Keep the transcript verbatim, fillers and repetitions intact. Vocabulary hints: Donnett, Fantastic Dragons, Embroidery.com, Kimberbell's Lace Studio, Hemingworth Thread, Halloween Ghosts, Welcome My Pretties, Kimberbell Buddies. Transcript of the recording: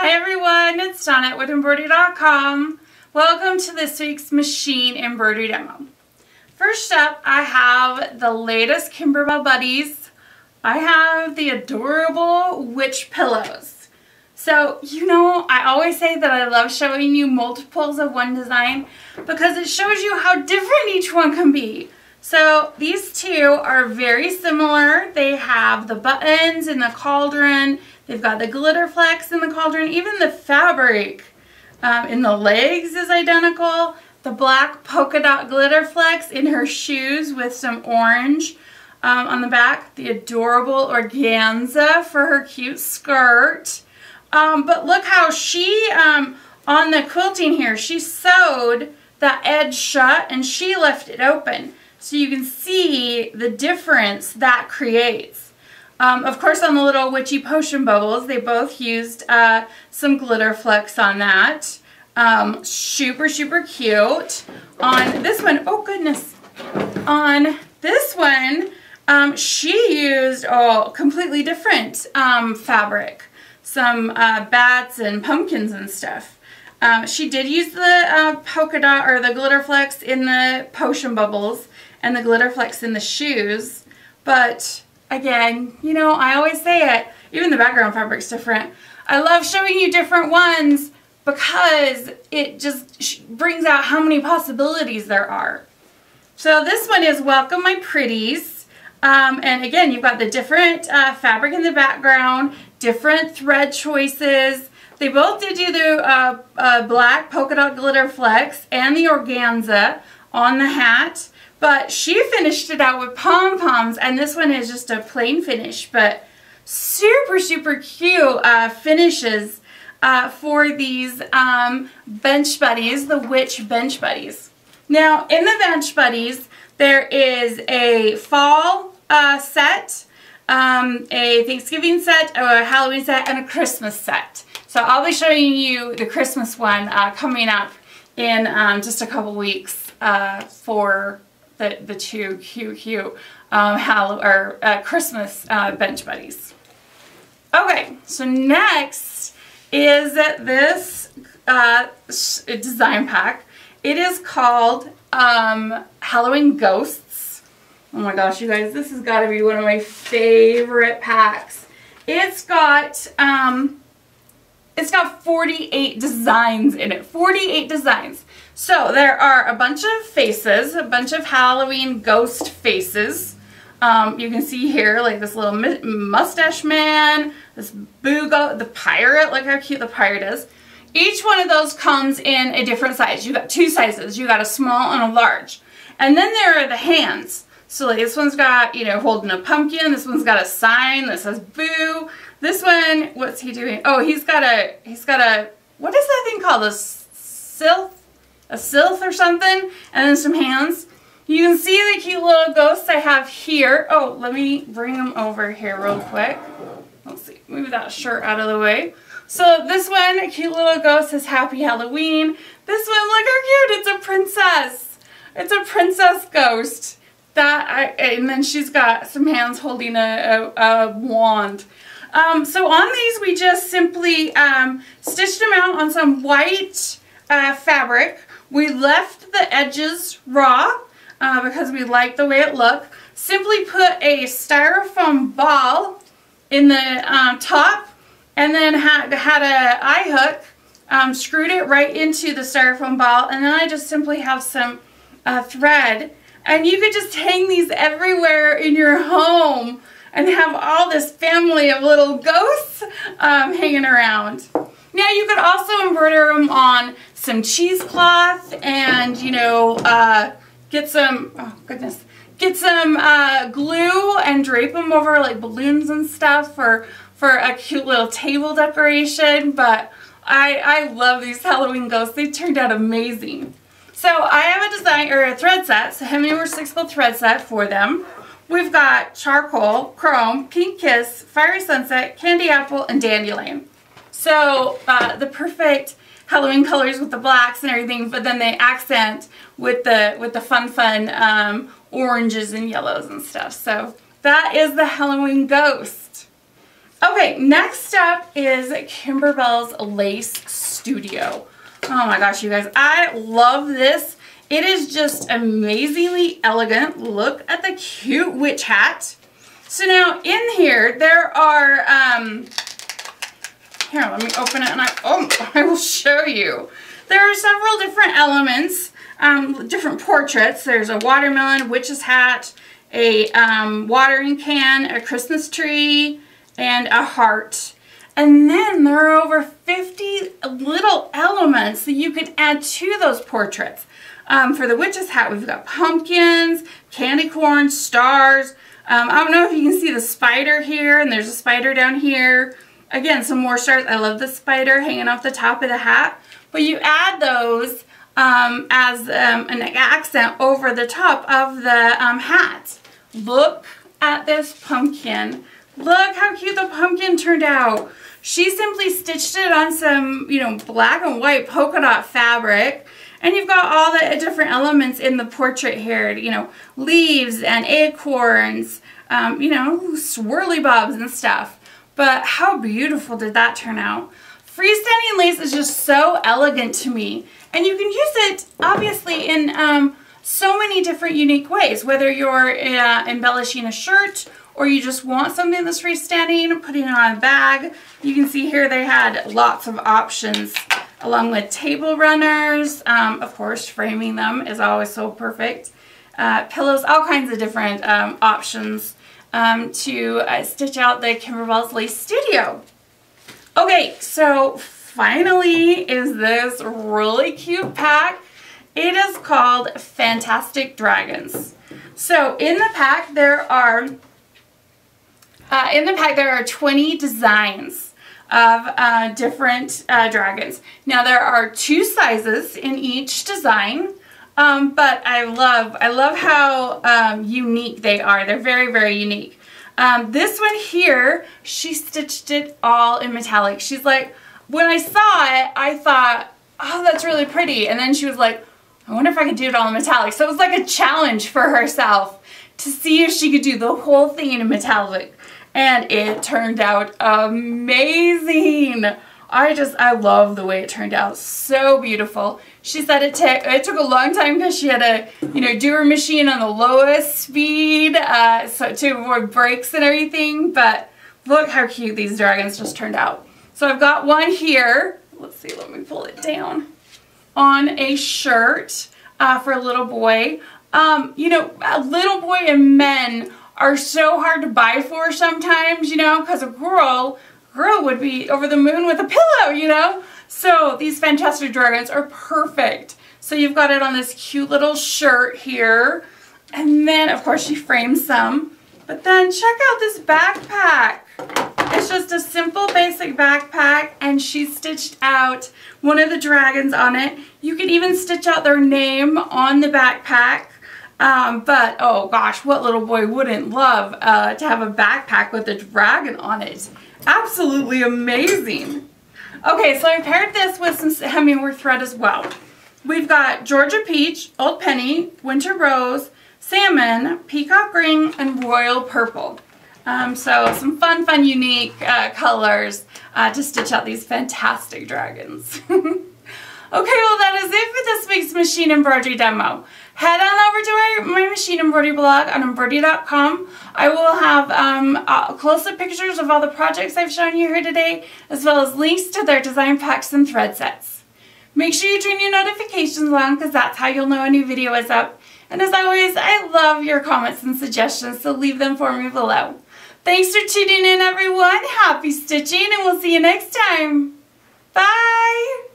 Hi everyone, it's Donnett with Embroidery dot com. Welcome to this week's machine embroidery demo. First up, I have the latest Kimberbell Buddies. I have the adorable witch pillows. So, you know, I always say that I love showing you multiples of one design because it shows you how different each one can be. So these two are very similar. They have the buttons and the cauldron. They've got the glitter flecks in the cauldron, even the fabric um, in the legs is identical. The black polka dot glitter flecks in her shoes with some orange um, on the back. The adorable organza for her cute skirt. Um, but look how she, um, on the quilting here, she sewed the edge shut and she left it open. So you can see the difference that creates. Um, of course, on the little witchy potion bubbles, they both used uh, some glitter flecks on that. Um, super, super cute. On this one, oh goodness. On this one, um, she used oh, completely different um, fabric. Some uh, bats and pumpkins and stuff. Um, she did use the uh, polka dot or the glitter flecks in the potion bubbles and the glitter flecks in the shoes, but again, you know, I always say it, even the background fabric's different. I love showing you different ones because it just brings out how many possibilities there are. So this one is Welcome My Pretties. Um, and again, you've got the different uh, fabric in the background, different thread choices. They both did do the uh, uh, black polka dot glitter flecks and the organza on the hat. But she finished it out with pom-poms, and this one is just a plain finish, but super, super cute uh, finishes uh, for these um, bench buddies, the witch bench buddies. Now, in the bench buddies, there is a fall uh, set, um, a Thanksgiving set, a Halloween set, and a Christmas set. So I'll be showing you the Christmas one uh, coming up in um, just a couple weeks uh, for The, the two cute, cute um, Halloween, or, uh, Christmas uh, bench buddies. Okay, so next is this uh, design pack. It is called um, Halloween Ghosts. Oh my gosh, you guys, this has got to be one of my favorite packs. It's got, um, it's got forty-eight designs in it, forty-eight designs. So there are a bunch of faces, a bunch of Halloween ghost faces. Um, you can see here like this little mustache man, this boogo, the pirate, look how cute the pirate is. Each one of those comes in a different size. You got two sizes, you got a small and a large. And then there are the hands. So like, this one's got, you know, holding a pumpkin, this one's got a sign that says boo. This one, what's he doing? Oh, he's got a, he's got a, what is that thing called? A sylph? A sylph or something, and then some hands. You can see the cute little ghosts I have here. Oh, let me bring them over here real quick. Let's see, move that shirt out of the way. So this one, a cute little ghost, says Happy Halloween. This one, look how cute, it's a princess. It's a princess ghost. That I, and then she's got some hands holding a, a, a wand. Um, so on these, we just simply um, stitched them out on some white uh, fabric. We left the edges raw uh, because we like the way it looked. Simply put a styrofoam ball in the um, top and then had, had an eye hook, um, screwed it right into the styrofoam ball, and then I just simply have some uh, thread. And you could just hang these everywhere in your home and have all this family of little ghosts um, hanging around. Now you could also embroider them on some cheesecloth and, you know, uh, get some, oh goodness, get some uh, glue and drape them over like balloons and stuff for, for a cute little table decoration. But I, I love these Halloween ghosts. They turned out amazing. So I have a design, or a thread set, so Hemingworth six-fold thread set for them. We've got charcoal, chrome, pink kiss, fiery sunset, candy apple, and dandelion. So uh, the perfect Halloween colors with the blacks and everything, but then they accent with the with the fun fun um, oranges and yellows and stuff. So that is the Halloween ghost. Okay, next up is Kimberbell's Lace Studio. Oh my gosh, you guys, I love this. It is just amazingly elegant. Look at the cute witch hat. So now in here, there are, um, here, let me open it and I, oh, I will show you. There are several different elements, um, different portraits. There's a watermelon, witch's hat, a um, watering can, a Christmas tree, and a heart. And then there are over fifty little elements that you can add to those portraits. Um, for the witch's hat, we've got pumpkins, candy corn, stars. Um, I don't know if you can see the spider here, and there's a spider down here. Again, some more stars. I love the spider hanging off the top of the hat. But you add those um, as um, an accent over the top of the um, hat. Look at this pumpkin. Look how cute the pumpkin turned out. She simply stitched it on some, you know, black and white polka dot fabric. And you've got all the different elements in the portrait here, you know, leaves and acorns, um, you know, swirly bobs and stuff. But how beautiful did that turn out? Freestanding lace is just so elegant to me. And you can use it, obviously, in um, so many different unique ways, whether you're uh, embellishing a shirt or you just want something that's freestanding, putting it on a bag. You can see here they had lots of options, along with table runners, um, of course, framing them is always so perfect. Uh, pillows, all kinds of different um, options um, to uh, stitch out the Kimberbell's Lace Studio. Okay, so finally is this really cute pack. It is called Fantastic Dragons. So in the pack there are, uh, in the pack there are twenty designs of uh, different uh, dragons. Now there are two sizes in each design, um, but I love I love how um, unique they are. They're very very unique. Um, this one here, she stitched it all in metallic. She's like, when I saw it, I thought, oh, that's really pretty, and then she was like, I wonder if I could do it all in metallic. So it was like a challenge for herself to see if she could do the whole thing in metallic. And it turned out amazing. I just, I love the way it turned out. So beautiful. She said it, it took a long time because she had to, you know, do her machine on the lowest speed uh, so to avoid breaks and everything. But look how cute these dragons just turned out. So I've got one here. Let's see, let me pull it down. On a shirt uh, for a little boy. Um, you know, a little boy and men are so hard to buy for sometimes, you know, because a girl, girl would be over the moon with a pillow, you know? So these Fantastic Dragons are perfect. So you've got it on this cute little shirt here. And then, of course, she frames some. But then check out this backpack. It's just a simple, basic backpack, and she stitched out one of the dragons on it. You can even stitch out their name on the backpack. Um, but, oh gosh, what little boy wouldn't love uh, to have a backpack with a dragon on it? Absolutely amazing. Okay, so I paired this with some Hemingworth thread as well. We've got Georgia Peach, Old Penny, Winter Rose, Salmon, Peacock Green, and Royal Purple. Um, so some fun, fun, unique uh, colors uh, to stitch out these fantastic dragons. Okay, well that is it for this week's machine embroidery demo. Head on over to our, my machine embroidery blog on embroidery dot com. I will have um, uh, close-up pictures of all the projects I've shown you here today, as well as links to their design packs and thread sets. Make sure you turn your notifications on, because that's how you'll know a new video is up. And as always, I love your comments and suggestions, so leave them for me below. Thanks for tuning in, everyone. Happy stitching, and we'll see you next time. Bye!